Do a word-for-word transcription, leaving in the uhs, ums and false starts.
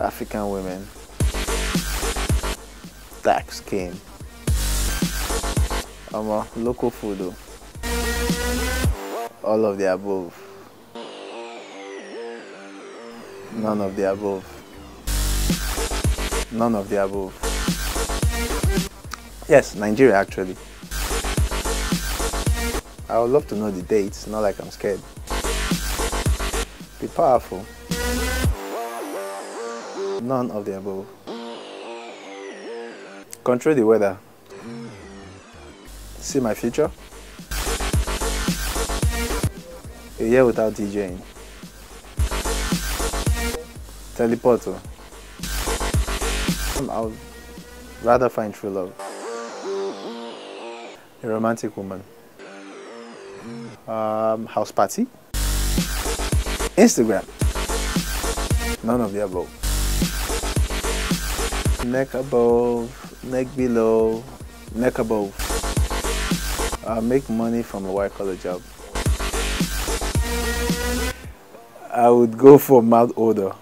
African women, dark skin. I'm a local food though. All of the above. None of the above. None of the above. Yes, Nigeria actually. I would love to know the dates, not like I'm scared. Be powerful. None of the above. Control the weather. See my future. A year without DJing. Teleporter. I would rather find true love. A romantic woman. Um, house party. Instagram. None of the above. Neck above, neck below, neck above. I make money from a white collar job. I would go for mild odor.